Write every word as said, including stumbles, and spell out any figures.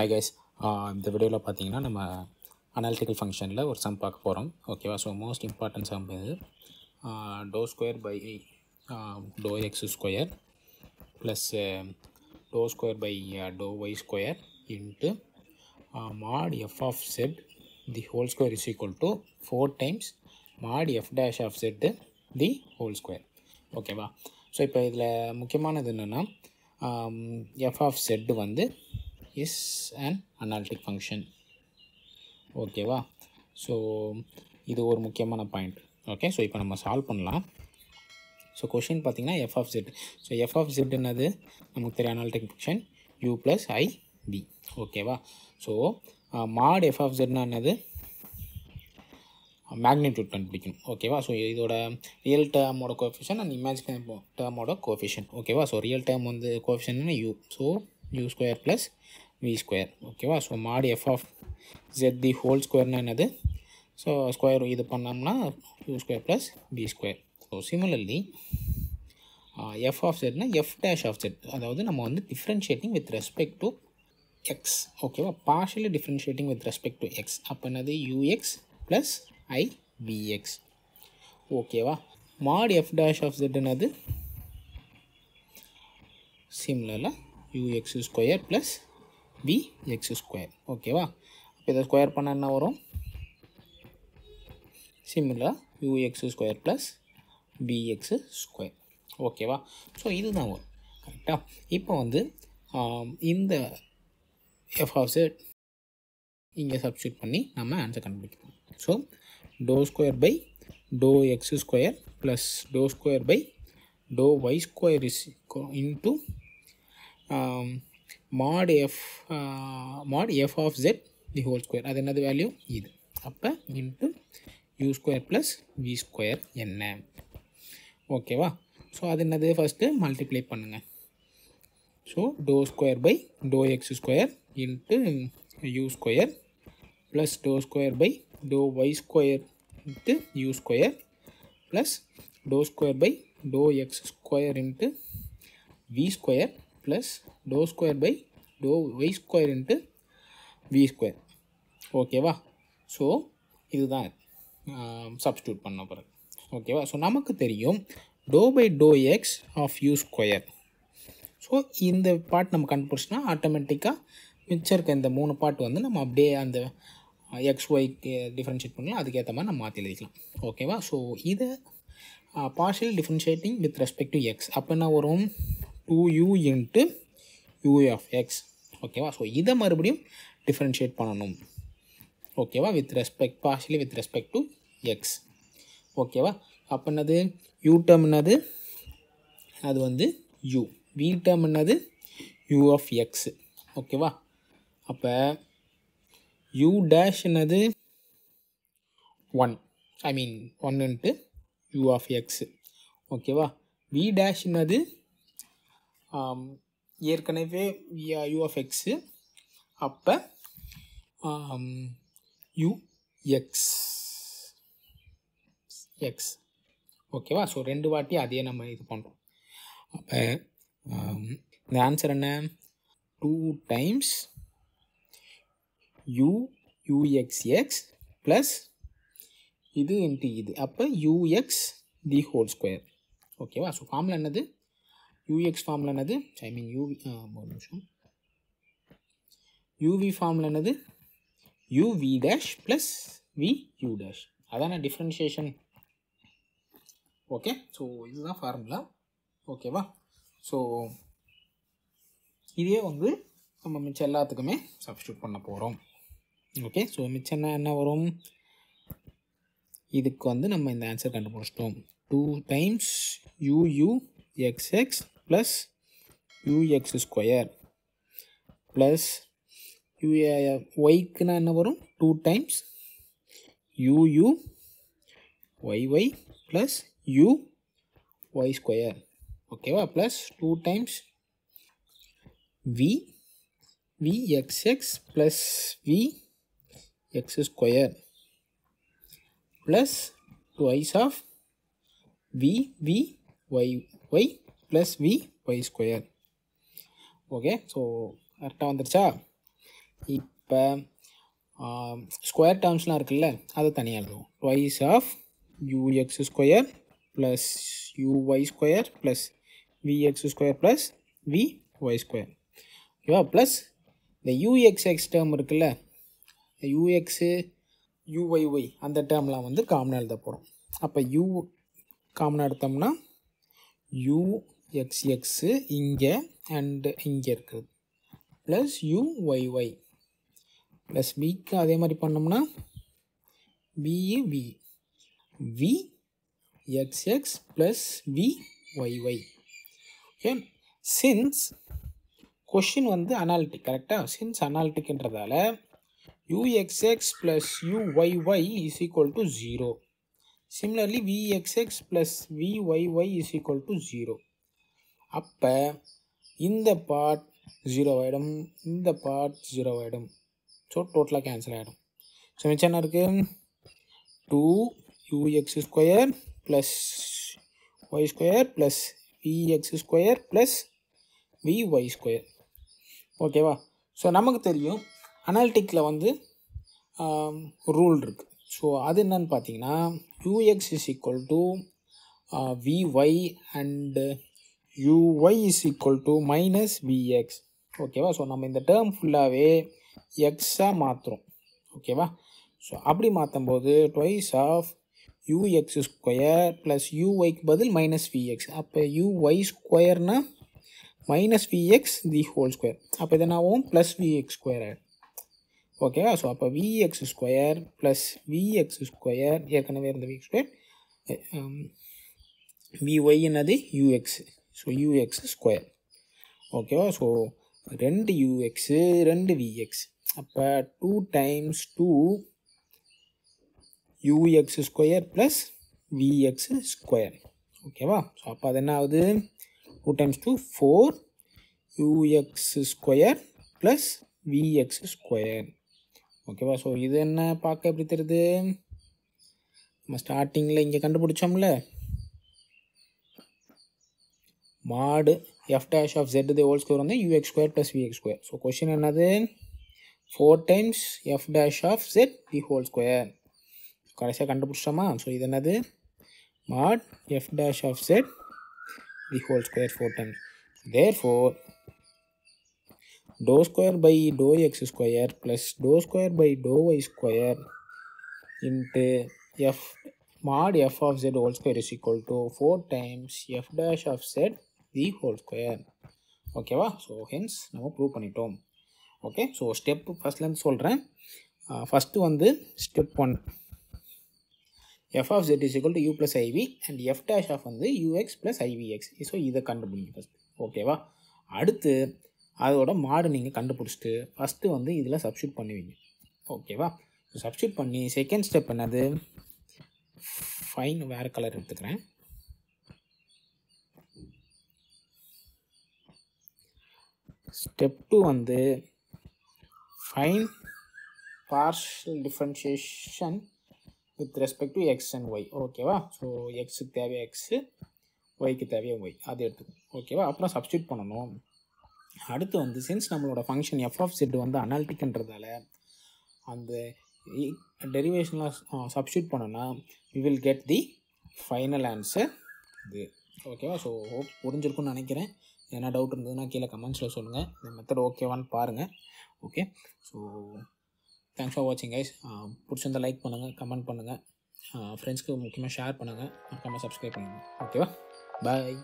Hi guys, uh, in the video la pathina nama analytical function la or sum paaka porom. Okay, so most important sum is uh, dou square by uh, dou x square plus uh, dou square by uh, dou y square into uh, mod f of z the whole square is equal to four times mod f dash of z the whole square. Okay ba, so ipo idla mukkiyanadhu enna na f of z vandu is an analytic function. Okay va, so idu oru mukkiyamana point. Okay, so ipo nama solve pannalam. So question pathina f of z, so f of z enadhu namakku theriya analytic function u plus I b. Okay va, so uh, mod f of z na enadhu magnitude கண்டுபிடிக்கும். ஓகேவா, so இதோட real டேர்மோட coefficient and imaginary டேர்மோட coefficient. ஓகேவா, so real term வந்து கோஎஃபிஷியன்ட்னா U, so U square plus V square. ஓகேவா, so mod F of jet the whole ஸ்கொயர்னா என்னது, ஸோ ஸ்கொயர் இது பண்ணோம்னா U square plus V square. So similarly F of ஜெட்னா எஃப் டேஷ் ஆஃப் ஜெட், அதாவது நம்ம வந்து differentiating with respect to X. ஓகேவா, partially differentiating with respect to X, அப்போ என்னது U X plus I bx. Okay va, mod f dash of z enadhu similarly ux square plus bx square. Okay va, appo idu square panna enna varum, similar ux square plus bx square. Okay va, so idu dhaan varum correct ah. Ipo vandu inda f of z inga substitute panni nama answer kandupidikom. So dou square by dou x square plus dou square by dou y square is into um, mod f uh, mod f of z the whole square, that is the value either appa into u square plus v square enna. Okay va, so that is the first multiply pannunga. So dou square by dou x square into u square plus dou square by dou y square into u square plus dou square by dou x square into v square plus dou square by dou y square into v square. Okay va, so idudan uh, substitute panna poru. Okay va, so namakku theriyum dou by dou x of u square. So in the part namak kandupidichna automatically மிச்சருக்கு இந்த மூணு part வந்து நம்ம அப்படியே அந்த X ஒய்க்கு differentiate பண்ணலாம், அதுக்கேற்ற மாதிரி நம்ம மாற்றி எழுதிக்கலாம். ஓகேவா, ஸோ இதை partial differentiating with respect to X, அப்போ என்ன வரும் two U into U of X. ஓகேவா, ஸோ இதை மறுபடியும் டிஃப்ரென்ஷியேட் பண்ணணும். ஓகேவா, with respect partially with respect to X. ஓகேவா, அப்போ என்னது யூ டேர்ம் என்னது அது வந்து யூ, வி டேர்ம் என்னது யூ ஆஃப் எக்ஸ். ஓகேவா, அப்போ u dash என்னது one, I mean one into u of x. ஓகேவா, v dash என்னது ஏற்கனவே u of x, அப்போ u x x. ஓகேவா, ஸோ ரெண்டு வாட்டி அதையே நம்ம இது பண்ணுறோம். அப்போ இந்த ஆன்சர் என்ன, two times u uxx plus இது இன்ட்டு இது, அப்போ ux தி ஹோல் ஸ்கொயர். ஓகேவா, ஸோ ஃபார்மில் என்னது ux ஃபார்மில் என்னது ஐ மீன் யூவி ஒரு நிமிஷம் யூவி ஃபார்மில் என்னது uv dash plus V U dash, அதான டிஃப்ரென்ஷியேஷன். ஓகே, ஸோ இதுதான் ஃபார்முலா. ஓகேவா, ஸோ இதே வந்து நம்ம மிச்சம் எல்லாத்துக்குமே சப்ஸ்டியூட் பண்ண போகிறோம். ஓகே, ஸோ மிச்சம் என்ன என்ன வரும், இதுக்கு வந்து நம்ம இந்த ஆன்சர் கண்டுபிடிச்சிட்டோம். Two times U U X X plus U X square plus U ஒய்க்குன்னா என்ன வரும் two times U U Y Y plus U Y square. ஓகேவா, plus two times V vxx plus vx square plus twice of vvyy plus vy square. Okay, so correct ah vandircha. இப்போ square டேர்ம்ஸ்லாம் இருக்குல்ல, அதை தனியாக எழுதுவோம். Twice of UX square plus UY square plus VX square plus VY square, ஓகேவா? Plus இந்த யூஎக்ஸ்எக்ஸ் term இருக்குல்ல, யூஎக்ஸு UYY அந்த டேர்ம்லாம் வந்து காமனாக எழுத போகிறோம். அப்போ யூ காமனாக எடுத்தோம்னா யூஎக்ஸ்எக்ஸு இங்கே அண்டு இங்கே இருக்குது, ப்ளஸ் யூஒய்ஒய் ப்ளஸ் விக்கு அதே மாதிரி பண்ணோம்னா விஇ we விஎக்ஸ்எக்ஸ் plus விஒய்ஒய். Okay, since question வந்து அனாலிட்டிக், கரெக்டாக? சின்ஸ் அனாலிட்டிக்ன்றதால uxx plus uyy is equal to zero. Similarly, vxx plus vyy is equal to zero. அப்போ இந்த பார்ட் ஜீரோ ஆகிடும், இந்த பார்ட் ஜீரோ ஆகிடும். ஸோ டோட்டலாக கேன்சல் ஆகிடும். ஸோ மிச்சம் என்ன இருக்குது? Two U X square plus Y square plus VX square plus VY square, ஓகேவா? ஸோ நமக்கு தெரியும் அனாலிட்டிக்கில் வந்து ரூல் இருக்குது. ஸோ அது என்னன்னு பார்த்தீங்கன்னா UX is equal to VY and UY is equal to minus VX, ஓகேவா? ஸோ நம்ம இந்த டேர்ம் ஃபுல்லாகவே எக்ஸாக மாற்றுறோம், ஓகேவா? ஸோ அப்படி மாற்றும் போது twice of UX square plus யூஒய்க்கு பதில் மைனஸ் விஎக்ஸ். அப்போ யூஒய் ஸ்கொயர்னால் minus vx the whole square. அப்போ இதனாவும் plus vx square ஆகிடும், ஓகேவா? ஸோ அப்போ vx square plus vx square ஏற்கனவே இருந்த vx square, vy என்னது ux, ஸோ ux square, ஓகேவா? ஸோ ரெண்டு ux ரெண்டு vx, அப்போ two times two ux square plus vx square, ஓகேவா? ஸோ அப்போ அது என்ன ஆகுது? Two times two four ux square plus vx square, ஓகேவா? ஸோ இது என்ன பார்க்க எப்படி தெரியுது? நம்ம ஸ்டார்டிங்கில் இங்கே கண்டுபிடிச்சோம்ல, mod F dash of jet the whole square வந்து ux square plus vx square. So question என்னது? Four times F dash of jet the whole square, கடைசியாக கண்டுபிடிச்சோமா? ஸோ இது என்னது? Mod F dash of Z the whole square four times. Therefore, dou square by dou x square plus dou square by dou y square into f mod f of z whole square is equal to four times f dash of z the whole square. Okay, wow? So hence, now prove panitom. Okay, so step first length solran. Uh, first one the step one. f of z is equal to u plus iv and f dash of வந்து ux plus ivx. So இதை கண்டுபிடிங்க first, ஓகேவா? அடுத்து அதோட மாடு நீங்கள் கண்டுபிடிச்சிட்டு first வந்து இதில் சப்ஸ்டியூட் பண்ணுவீங்க, ஓகேவா? ஸோ சப்ஸ்டியூட் பண்ணி செகண்ட் ஸ்டெப் என்னது? ஃபைன் வேறு கலர் எடுத்துக்கிறேன். ஸ்டெப் டூ வந்து fine partial differentiation with respect to x and y, ஓகேவா? ஸோ எக்ஸுக்கு தேவையா எக்ஸு, ஒய்க்கு தேவையா ஒய், அது எடுத்துக்கணும், ஓகேவா? அப்புறம் சப்ஸ்டியூட் பண்ணணும். அடுத்து வந்து சின்ஸ் நம்மளோட ஃபங்க்ஷன் எஃப் ஆஃப் செட் வந்து அனாலிட்டிக்ன்றதால அந்த டெரிவேஷன்லாம் சப்ஸ்டியூட் பண்ணோன்னா we will get the final answer இது, ஓகேவா? ஸோ ஹோப் புரிஞ்சிருக்குன்னு நினைக்கிறேன். ஏன்னா டவுட் இருந்ததுன்னா கீழே கமெண்ட்ஸில் சொல்லுங்கள். இந்த மெத்தட் ஓகேவான்னு பாருங்கள். ஓகே, ஸோ தேங்க்ஸ் ஃபார் வாட்சிங் கைஸ். பிடிச்சிருந்தால் லைக் பண்ணுங்கள், கமெண்ட் பண்ணுங்கள், ஃப்ரெண்ட்ஸ்க்கு முக்கியமாக ஷேர் பண்ணுங்கள், மறக்காமல் சப்ஸ்கிரைப் பண்ணுங்கள், ஓகேவா? பாய்.